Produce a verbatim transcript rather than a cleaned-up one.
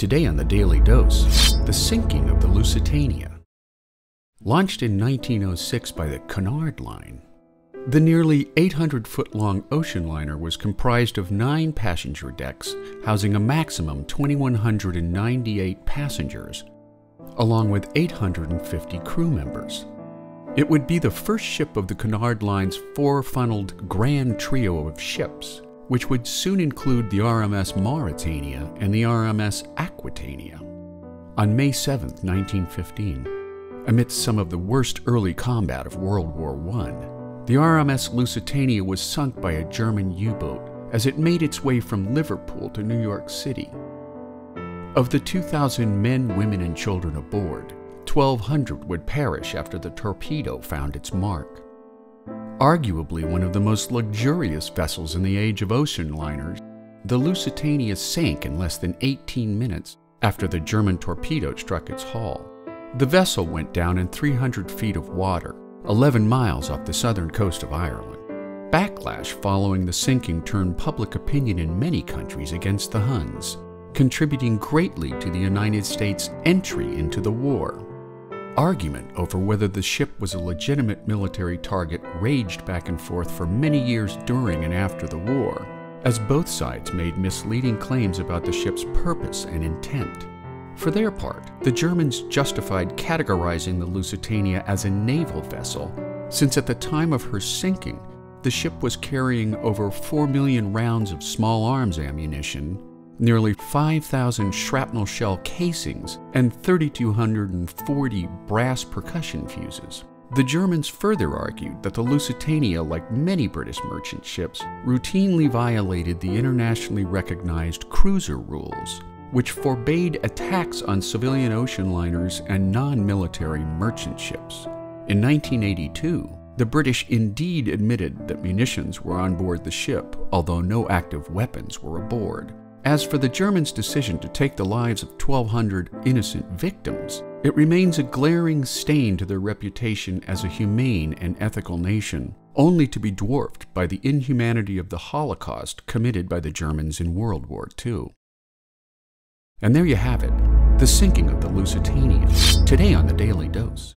Today on the Daily Dose, the sinking of the Lusitania. Launched in nineteen oh six by the Cunard Line, the nearly eight hundred foot long ocean liner was comprised of nine passenger decks housing a maximum two thousand one hundred ninety-eight passengers, along with eight hundred fifty crew members. It would be the first ship of the Cunard Line's four-funneled grand trio of ships, which would soon include the R M S Mauritania and the R M S Aquitania. On May seventh nineteen fifteen, amidst some of the worst early combat of World War One, the R M S Lusitania was sunk by a German U-boat as it made its way from Liverpool to New York City. Of the two thousand men, women, and children aboard, twelve hundred would perish after the torpedo found its mark. Arguably one of the most luxurious vessels in the age of ocean liners, the Lusitania sank in less than eighteen minutes after the German torpedo struck its hull. The vessel went down in three hundred feet of water, eleven miles off the southern coast of Ireland. Backlash following the sinking turned public opinion in many countries against the Huns, contributing greatly to the United States' entry into the war. Argument over whether the ship was a legitimate military target raged back and forth for many years during and after the war, as both sides made misleading claims about the ship's purpose and intent. For their part, the Germans justified categorizing the Lusitania as a naval vessel, since at the time of her sinking, the ship was carrying over four million rounds of small arms ammunition, nearly five thousand shrapnel shell casings, and three thousand two hundred forty brass percussion fuses. The Germans further argued that the Lusitania, like many British merchant ships, routinely violated the internationally recognized cruiser rules, which forbade attacks on civilian ocean liners and non-military merchant ships. In nineteen eighty-two, the British indeed admitted that munitions were on board the ship, although no active weapons were aboard. As for the Germans' decision to take the lives of twelve hundred innocent victims, it remains a glaring stain to their reputation as a humane and ethical nation, only to be dwarfed by the inhumanity of the Holocaust committed by the Germans in World War Two. And there you have it, the sinking of the Lusitania, today on the Daily Dose.